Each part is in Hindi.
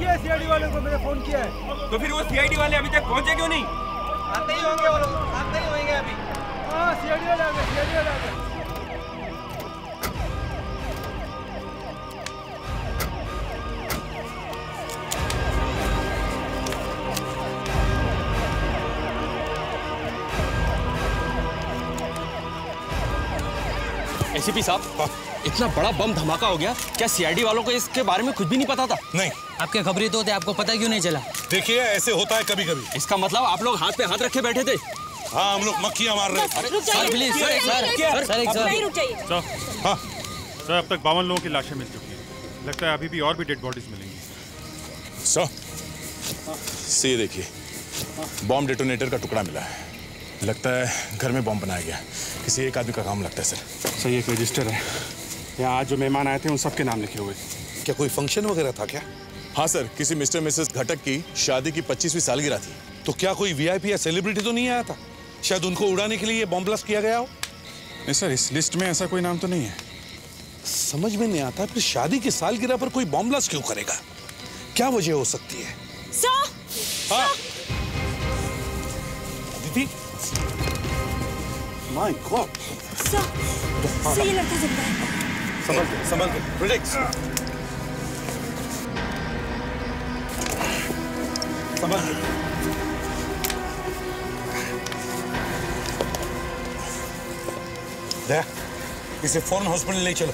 किया है सीआईडी वालों को, मैंने फोन किया है। तो फिर वो सीआईडी वाले अभी तक पहुंचे क्यों नहीं? आते ही होंगे वो लोग, आते ही होंगे अभी। हाँ सीआईडी वाले आ गए, सीआईडी वाले आ गए। एसीपी साहब, इतना बड़ा बम धमाका हो गया, क्या सीआईडी वालों को इसके बारे में कुछ भी नहीं पता था? नहीं। आपके खबरी तो थे, आपको पता क्यों नहीं चला? देखिए ऐसे होता है कभी कभी। इसका मतलब आप लोग हाथ पे हाथ रखे बैठे थे? हाँ, हम लोग मक्खियाँ मार रहे थे। सर प्लीज, सर एक सर। हाँ सर, अब तक 52 लोगों की लाशें मिल चुकी है, लगता है अभी भी और भी डेड बॉडीज मिलेंगी। सर ये देखिए, बॉम्ब डेटोनेटर का टुकड़ा मिला है, लगता है घर में बॉम्ब बनाया गया, किसी एक आदमी का काम लगता है। सर सर एक रजिस्टर है, यहाँ आज जो मेहमान आए थे उन सबके नाम लिखे हुए। क्या कोई फंक्शन वगैरह था क्या? हाँ सर, किसी मिस्टर मिसेस घटक की शादी की 25वीं सालगिरह थी। तो क्या कोई वीआईपी या सेलिब्रिटी तो नहीं आया था? शायद उनको उड़ाने के लिए बॉम्ब ब्लास्ट किया गया हो। नहीं सर, इस लिस्ट में ऐसा कोई नाम तो नहीं है। समझ में नहीं आता, फिर शादी की सालगिरह पर कोई बॉम्ब ब्लास्ट क्यों करेगा? क्या वजह हो सकती है? My God! Sir, sir, ये लड़का जिंदा है। संभल के, रिलैक्स। संभल के। दया, इसे फौरन हॉस्पिटल ले चलो।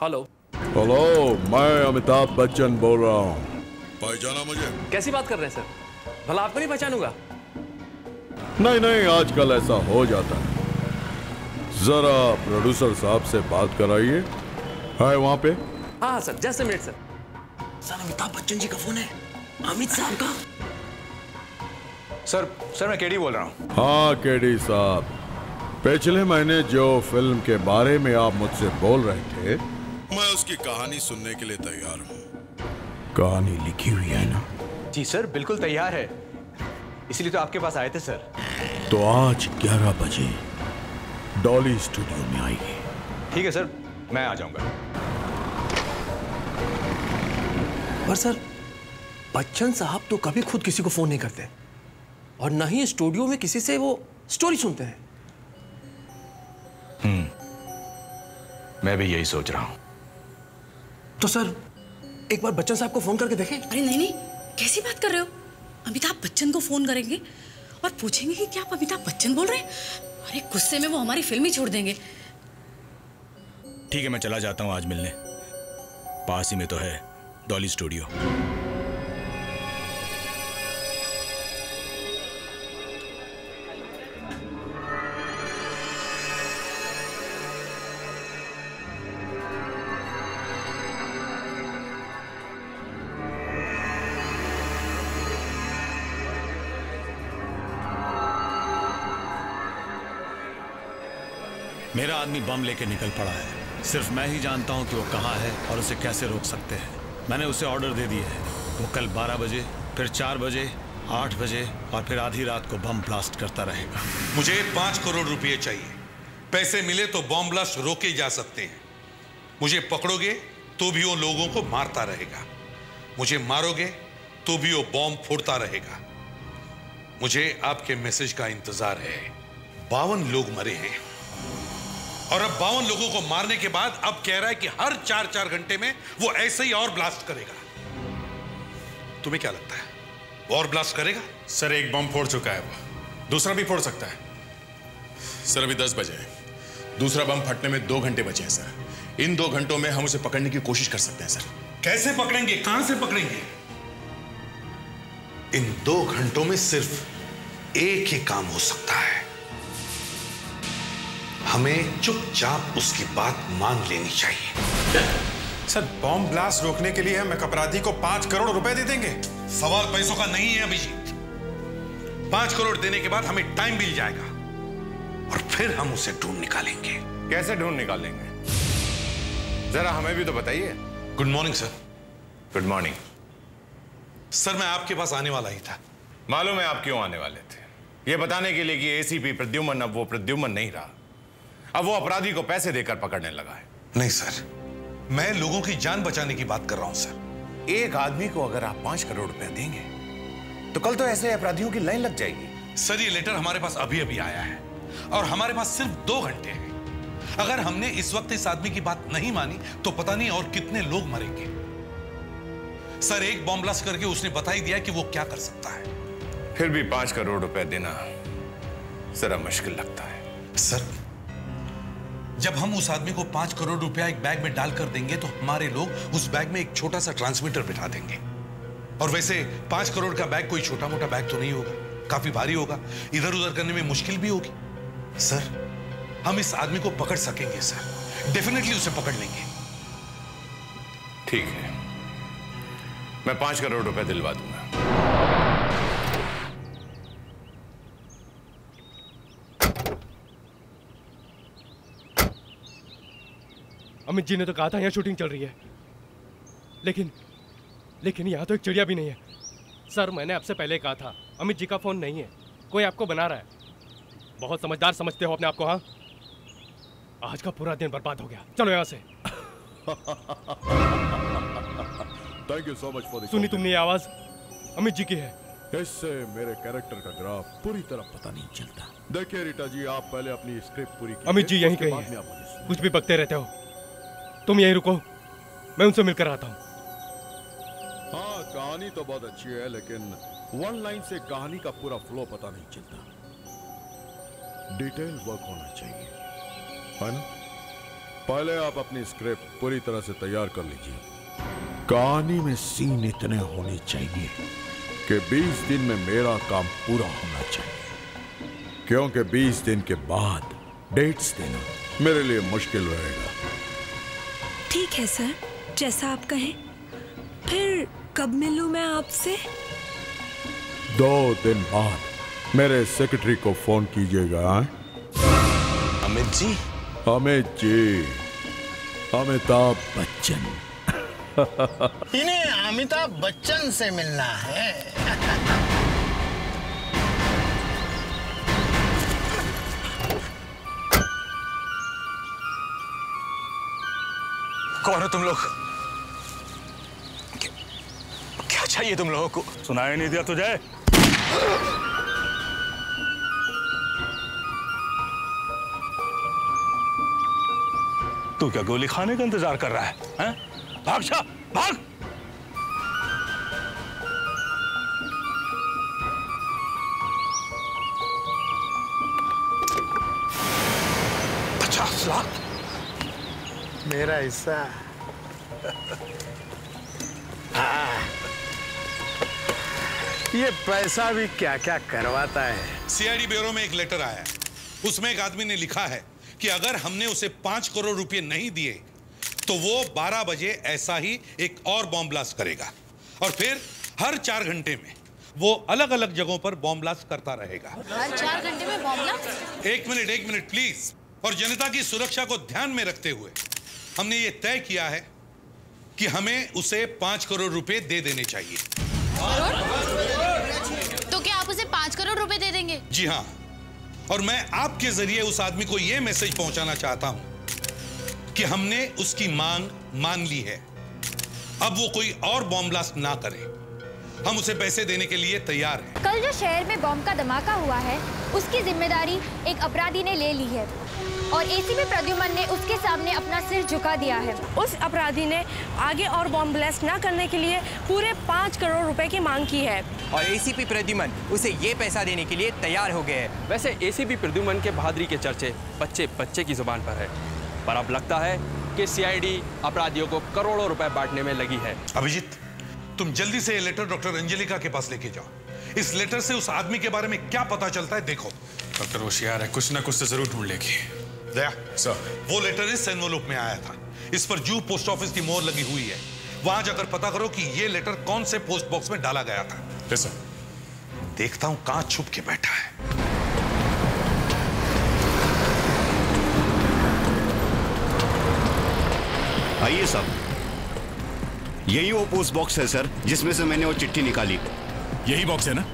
हेलो हेलो, मैं अमिताभ बच्चन बोल रहा हूँ। पहचाना मुझे? कैसी बात कर रहे हैं सर, भला आपको नहीं पहचानूंगा? नहीं नहीं, आजकल ऐसा हो जाता है। जरा प्रोड्यूसर साहब से बात कराइए, है वहाँ पे? हाँ sir, just a minute sir. Sir Amitabh Bachchan ji का फोन है, अमित साहब का। सर मैं केडी बोल रहा हूँ। हाँ केडी साहब, पिछले महीने जो फिल्म के बारे में आप मुझसे बोल रहे थे, मैं उसकी कहानी सुनने के लिए तैयार हूँ। कहानी लिखी हुई है ना? जी सर, बिल्कुल तैयार है, इसलिए तो आपके पास आए थे सर। तो आज 11 बजे डॉली स्टूडियो में आइए। ठीक है सर, मैं आ जाऊंगा। पर सर, बच्चन साहब तो कभी खुद किसी को फोन नहीं करते और ना ही स्टूडियो में किसी से वो स्टोरी सुनते हैं। मैं भी यही सोच रहा हूँ। तो सर एक बार बच्चन साहब को फोन करके देखें। अरे नहीं नहीं, कैसी बात कर रहे हो, अमिताभ बच्चन को फोन करेंगे और पूछेंगे कि क्या आप अमिताभ बच्चन बोल रहे हैं? अरे गुस्से में वो हमारी फिल्म ही छोड़ देंगे। ठीक है, मैं चला जाता हूँ, आज मिलने पास ही में तो है डॉली स्टूडियो। मेरा आदमी बम लेके निकल पड़ा है, सिर्फ मैं ही जानता हूँ कि वो कहाँ है और उसे कैसे रोक सकते हैं। मैंने उसे ऑर्डर दे दिया है, वो कल 12 बजे, फिर 4 बजे, 8 बजे और फिर आधी रात को बम ब्लास्ट करता रहेगा। मुझे 5 करोड़ रुपए चाहिए, पैसे मिले तो बम ब्लास्ट रोके जा सकते हैं। मुझे पकड़ोगे तो भी वो लोगों को मारता रहेगा, मुझे मारोगे तो भी वो बॉम्ब फोड़ता रहेगा। मुझे आपके मैसेज का इंतजार है। 52 लोग मरे हैं और अब 52 लोगों को मारने के बाद अब कह रहा है कि हर 4-4 घंटे में वो ऐसे ही और ब्लास्ट करेगा। तुम्हें क्या लगता है, वो और ब्लास्ट करेगा? सर एक बम फोड़ चुका है वो, दूसरा भी फोड़ सकता है। सर अभी 10 बजे हैं, दूसरा बम फटने में 2 घंटे बचे हैं सर। इन 2 घंटों में हम उसे पकड़ने की कोशिश कर सकते हैं सर। कैसे पकड़ेंगे, कहां से पकड़ेंगे? इन 2 घंटों में सिर्फ एक ही काम हो सकता है, हमें चुपचाप उसकी बात मान लेनी चाहिए। सर बॉम्ब ब्लास्ट रोकने के लिए हम एक अपराधी को 5 करोड़ रुपए दे देंगे। सवाल पैसों का नहीं है अभिजीत, 5 करोड़ देने के बाद हमें टाइम मिल जाएगा और फिर हम उसे ढूंढ निकालेंगे। कैसे ढूंढ निकालेंगे जरा हमें भी तो बताइए। Good morning sir. Good morning sir, मैं आपके पास आने वाला ही था। मालूम है आप क्यों आने वाले थे, यह बताने के लिए कि एसीपी प्रद्युमन अब वो प्रद्युमन नहीं रहा, अब वो अपराधी को पैसे देकर पकड़ने लगा है। नहीं सर, मैं लोगों की जान बचाने की बात कर रहा हूं सर। एक आदमी को अगर आप 5 करोड़ रुपए देंगे तो कल तो ऐसे अपराधियों की लाइन लग जाएगी। सर ये लेटर हमारे पास अभी अभी आया है और हमारे पास सिर्फ 2 घंटे हैं। अगर हमने इस वक्त इस आदमी की बात नहीं मानी तो पता नहीं और कितने लोग मरेंगे। सर एक बॉम्ब ब्लास्ट करके उसने बता ही दिया कि वो क्या कर सकता है। फिर भी 5 करोड़ रुपए देना जरा मुश्किल लगता है सर। जब हम उस आदमी को 5 करोड़ रुपया एक बैग में डालकर देंगे तो हमारे लोग उस बैग में एक छोटा सा ट्रांसमीटर बिठा देंगे। और वैसे 5 करोड़ का बैग कोई छोटा मोटा बैग तो नहीं होगा, काफी भारी होगा, इधर उधर करने में मुश्किल भी होगी। सर हम इस आदमी को पकड़ सकेंगे सर, डेफिनेटली उसे पकड़ लेंगे। ठीक है, मैं 5 करोड़ रुपए दिलवा दूंगा। अमित जी ने तो कहा था यहां शूटिंग चल रही है, लेकिन यहाँ तो एक चिड़िया भी नहीं है। सर मैंने आपसे पहले कहा था अमित जी का फोन नहीं है, कोई आपको बना रहा है। बहुत समझदार समझते हो अपने आप को। हाँ, आज का पूरा दिन बर्बाद हो गया, चलो यहाँ से। Thank you so much for this. सुनी तुमने ये आवाज अमित जी की है। इससे मेरे कैरेक्टर का ग्राफ पूरी तरह पता नहीं चलता। देखिए रीटा जी, आप पहले अपनी स्क्रिप्ट पूरी कीजिए। अमित जी यहीं कहीं है, कुछ भी बकते रहते हो। तुम यहीं रुको, मैं उनसे मिलकर आता हूँ। हाँ कहानी तो बहुत अच्छी है, लेकिन वन लाइन से कहानी का पूरा फ्लो पता नहीं चलता। डिटेल वर्क होना चाहिए, है ना? पहले आप अपनी स्क्रिप्ट पूरी तरह से तैयार कर लीजिए। कहानी में सीन इतने होने चाहिए कि 20 दिन में मेरा काम पूरा होना चाहिए, क्योंकि 20 दिन के बाद डेट्स देना मेरे लिए मुश्किल रहेगा। ठीक है सर, जैसा आप कहें। फिर कब मिलूं मैं आपसे? 2 दिन बाद मेरे सेक्रेटरी को फोन कीजिएगा। अमित जी, अमित जी, अमिताभ बच्चन। इन्हें अमिताभ बच्चन से मिलना है। कौन हो तुम लोग, चाहिए तुम लोगों को? सुनाई नहीं दिया तुझे? तू क्या गोली खाने का इंतजार कर रहा है, हैं? भाग जा, भाग। $50 लाख मेरा हिस्सा। ये पैसा भी क्या क्या करवाता है। सीआईडी ब्यूरो में एक लेटर आया है, उसमें एक आदमी ने लिखा है कि अगर हमने उसे 5 करोड़ रुपए नहीं दिए तो वो 12 बजे ऐसा ही एक और बॉम्ब ब्लास्ट करेगा और फिर हर 4 घंटे में वो अलग अलग जगहों पर बॉम्ब ब्लास्ट करता रहेगा। हर 4 घंटे में बॉम्ब ब्लास्ट? एक मिनट प्लीज। और जनता की सुरक्षा को ध्यान में रखते हुए हमने ये तय किया है कि हमें उसे 5 करोड़ रुपए दे देने चाहिए। उसे 5 करोड़ रुपए दे देंगे? जी हाँ, और मैं आपके जरिए उस आदमी को यह मैसेज पहुंचाना चाहता हूं कि हमने उसकी मांग मान ली है। अब वो कोई और बॉम्ब ब्लास्ट ना करे, हम उसे पैसे देने के लिए तैयार हैं। कल जो शहर में बॉम्ब का धमाका हुआ है उसकी जिम्मेदारी एक अपराधी ने ले ली है। और एसीपी प्रद्युमन ने उसके सामने अपना सिर झुका दिया है। उस अपराधी ने आगे और बॉम्ब ब्लास्ट न करने के लिए पूरे 5 करोड़ रुपए की मांग की है और एसीपी प्रद्युमन उसे ये पैसा देने के लिए तैयार हो गए हैं। वैसे एसीपी प्रद्युमन के बहादुरी के चर्चे बच्चे बच्चे की जुबान पर है, पर अब लगता है कि CID अपराधियों को करोड़ों रुपए बांटने में लगी है। अभिजीत, तुम जल्दी से ये लेटर डॉक्टर अंजलिका के पास लेके जाओ। इस लेटर से उस आदमी के बारे में क्या पता चलता है देखो। डॉक्टर होशियार है, कुछ ना कुछ तो जरूर ढूंढ लेगी। दया सर, वो लेटर इस एनवलप में आया था, इस पर जू पोस्ट ऑफिस की मोहर लगी हुई है। वहां जाकर पता करो कि ये लेटर कौन से पोस्ट बॉक्स में डाला गया था। Yes sir. देखता हूं कहां छुप के बैठा है। आइए साहब, यही वो पोस्ट बॉक्स है सर जिसमें से मैंने वो चिट्ठी निकाली। यही बॉक्स है ना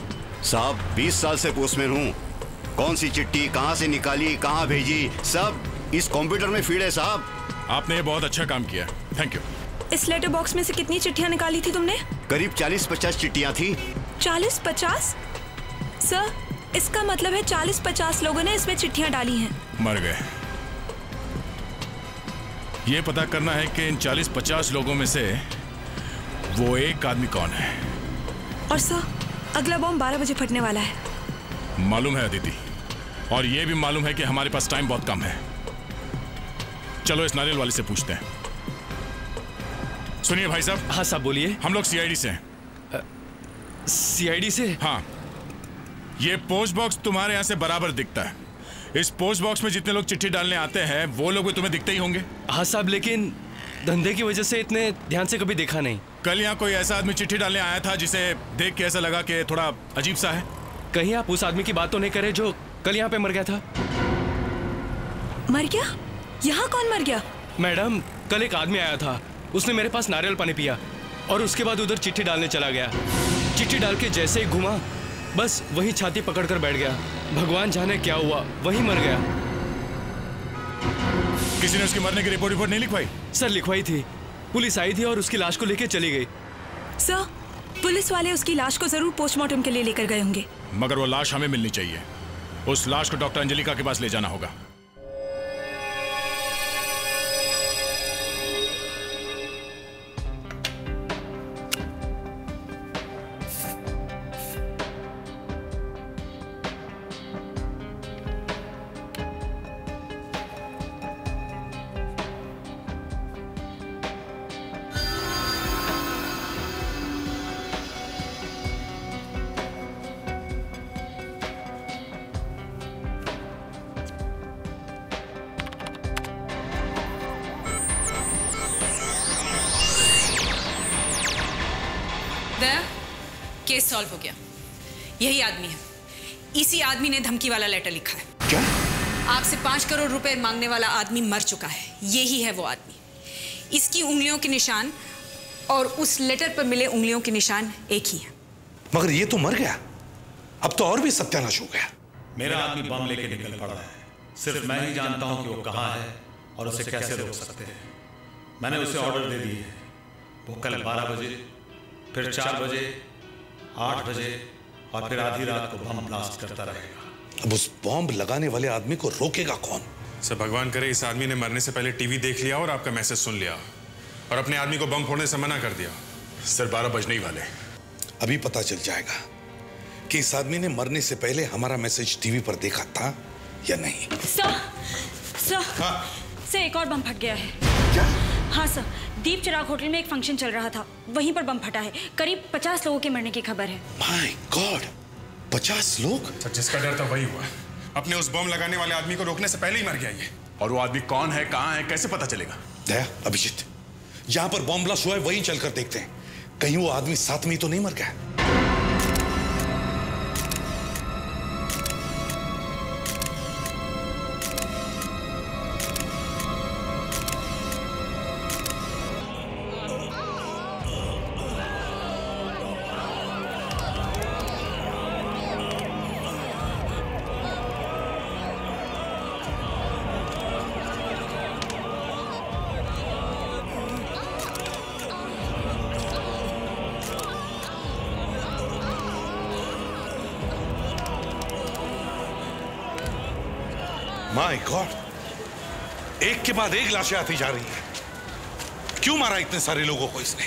साहब? 20 साल से पोस्टमैन हूँ, कौन सी चिट्ठी कहाँ से निकाली कहाँ भेजी सब इस कंप्यूटर में फीड है साहब। आपने ये बहुत अच्छा काम किया, थैंक यू। इस लेटर बॉक्स में से कितनी चिट्ठियाँ निकाली थी तुमने? करीब 40-50 चिट्ठियाँ थी। 40-50? सर, इसका मतलब है 40-50 लोगों ने इसमें चिट्ठियाँ डाली हैं। मर गए। ये पता करना है कि इन 40-50 लोगों में से वो एक आदमी कौन है। और सर, अगला बॉम्ब 12 बजे फटने वाला है। मालूम है अदिति, और ये भी मालूम है कि हमारे पास टाइम बहुत कम है। चलो इस नारियल वाले से पूछते हैं। सुनिए भाई साहब। हाँ साहब, बोलिए। हम लोग CID से हैं। CID से? हाँ। ये पोस्ट बॉक्स तुम्हारे यहाँ से बराबर दिखता है। इस पोस्ट बॉक्स में जितने लोग चिट्ठी डालने आते हैं वो लोग भी तुम्हें दिखते ही होंगे। हाँ साहब, लेकिन धंधे की वजह से इतने ध्यान से कभी देखा नहीं। कल यहाँ कोई ऐसा आदमी चिट्ठी डालने आया था जिसे देख के ऐसा लगा कि थोड़ा अजीब सा है। कहीं आप उस आदमी की बात तो नहीं करे जो कल यहाँ पे मर गया था? मर गया? यहाँ कौन मर गया? मैडम, कल एक आदमी आया था, उसने मेरे पास नारियल पानी पिया और उसके बाद उधर चिट्ठी डालने चला गया। चिट्ठी डाल के जैसे ही घूमा बस वहीं छाती पकड़ कर बैठ गया। भगवान जाने क्या हुआ, वहीं मर गया। किसी ने उसके मरने की रिपोर्ट नहीं लिखवाई? सर लिखवाई थी, पुलिस आई थी और उसकी लाश को लेके चली गई। सर, पुलिस वाले उसकी लाश को जरूर पोस्टमार्टम के लिए लेकर गए होंगे। मगर वो लाश हमें मिलनी चाहिए। उस लाश को डॉक्टर अंजलिका के पास ले जाना होगा। केस सॉल्व हो गया। यही आदमी है, इसी आदमी ने धमकी वाला लेटर लिखा है। क्या? आपसे 5 करोड़ रुपए मांगने वाला आदमी मर चुका है। यही है वो आदमी। इसकी उंगलियों के निशान और उस लेटर पर मिले उंगलियों के निशान एक ही हैं। मगर ये तो मर गया, अब तो और भी सत्यानाश हो गया। मेरा आदमी बम लेके निकल पड़ा है। सिर्फ मैं ही जानता हूं कि वो कहां है और उसे कैसे रोक सकते हैं। मैंने उसे ऑर्डर दे दिए हैं। वो कल 12 बजे, फिर 4 बजे, 8 बजे और फिर आधी रात को बम ब्लास्ट करता रहेगा। अब उस बॉम्ब लगाने वाले आदमी को रोकेगा कौन? सर भगवान करे इस आदमी ने मरने से पहले टीवी देख लिया और आपका मैसेज सुन लिया और अपने आदमी को बम फोड़ने से मना कर दिया। सर 12 बजने ही वाले। अभी पता चल जाएगा कि इस आदमी ने मरने से पहले हमारा मैसेज टीवी पर देखा था या नहीं। सर, एक और बम फट गया है। क्या? हाँ सर, दीपचिराग होटल में एक फंक्शन चल रहा था, वहीं पर बम फटा है। करीब 50 लोगों के मरने की खबर है। माय गॉड, 50 लोग? सर जिसका डर था वही हुआ। अपने उस बम लगाने वाले आदमी को रोकने से पहले ही मर गया ये। और वो आदमी कौन है कहाँ है कैसे पता चलेगा? दया, अभिजीत, जहाँ पर बम ब्लास्ट हुआ है वहीं चलकर देखते हैं, कहीं वो आदमी साथ में तो नहीं मर गया। माय गॉड, एक के बाद एक लाशें आती जा रही हैं। क्यों मारा इतने सारे लोगों को इसने?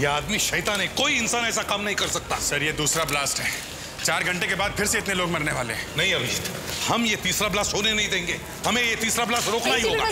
ये आदमी शैतान है, कोई इंसान ऐसा काम नहीं कर सकता। सर ये दूसरा ब्लास्ट है, 4 घंटे के बाद फिर से इतने लोग मरने वाले हैं। नहीं अभिजीत, हम ये तीसरा ब्लास्ट होने नहीं देंगे, हमें ये तीसरा ब्लास्ट रोकना ही होगा।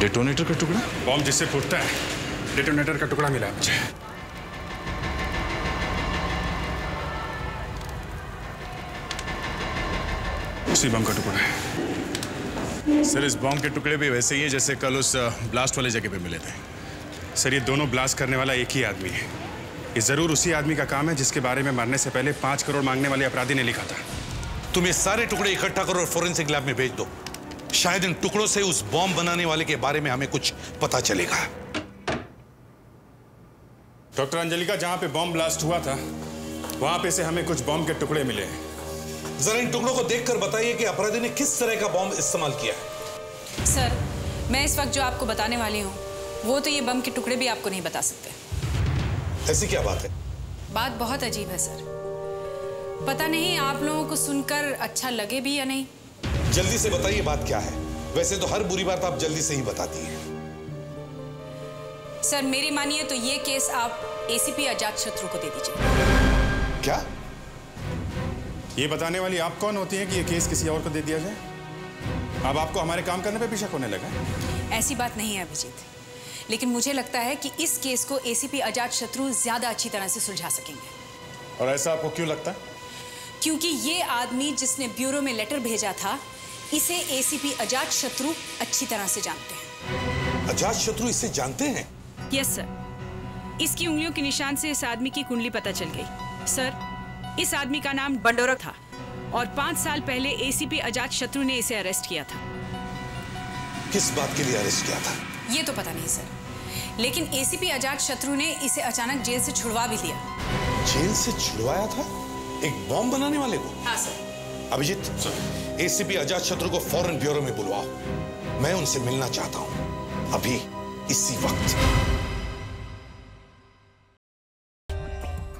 डेटोनेटर का टुकड़ा, बॉम्ब जिससे फूटता है, डेटोनेटर का टुकड़ा मिला मुझे। उसी बम का टुकड़ा है। सर इस बम के टुकड़े भी वैसे ही है जैसे कल उस ब्लास्ट वाले जगह पे मिले थे। सर ये दोनों ब्लास्ट करने वाला एक ही आदमी है। ये जरूर उसी आदमी का काम है जिसके बारे में मरने से पहले 5 करोड़ मांगने वाले अपराधी ने लिखा था। तुम ये सारे टुकड़े इकट्ठा करो और फोरेंसिक लैब में भेज दो। शायद इन टुकड़ों से उस बॉम्ब बनाने वाले के बारे में हमें कुछ पता चलेगा। डॉक्टर अंजलिका, जहां पे बॉम्ब ब्लास्ट हुआ था वहां पे से हमें कुछ बॉम्ब के टुकड़े मिले हैं। जरा इन टुकड़ों को देखकर बताइए कि अपराधी ने किस तरह का बॉम्ब इस्तेमाल किया है। सर मैं इस वक्त जो आपको बताने वाली हूँ वो तो ये बम के टुकड़े भी आपको नहीं बता सकते। ऐसी क्या बात है? बात बहुत अजीब है सर, पता नहीं आप लोगों को सुनकर अच्छा लगे भी या नहीं। जल्दी से बताइए बात क्या है, वैसे तो हर बुरी बात आप जल्दी से ही बताती हैं। सर मेरी मानिए तो ये केस आप एसीपी अजातशत्रु को दे दीजिए। क्या? ये बताने वाली आप कौन होती हैं कि ये केस किसी और को दे दिया जाए? अब आपको हमारे काम करने पे भी शक होने लगा? ऐसी बात नहीं है अभिजीत, लेकिन मुझे लगता है कि इस केस को एसीपी अजातशत्रु ज्यादा अच्छी तरह से सुलझा सकेंगे। और ऐसा आपको क्यों लगता है? क्योंकि ये आदमी जिसने ब्यूरो में लेटर भेजा था इसे एसीपी अजातशत्रु अच्छी तरह से जानते हैं। अजातशत्रु इसे जानते हैं? यस सर, इसकी उंगलियों के निशान से इस आदमी की कुंडली पता चल गई। सर इस आदमी का नाम बंडोरा था और 5 साल पहले एसीपी अजातशत्रु ने इसे अरेस्ट किया था। किस बात के लिए अरेस्ट किया था? ये तो पता नहीं सर, लेकिन एसीपी अजातशत्रु ने इसे अचानक जेल से छुड़वा भी दिया। जेल से छुड़वाया था एक बॉम्ब बनाने वाले को? हाँ sir. Abhijeet sir, ACP Ajatshatru को फौरन ब्यूरो में बुलवाओ, मैं उनसे मिलना चाहता हूं अभी इसी वक्त।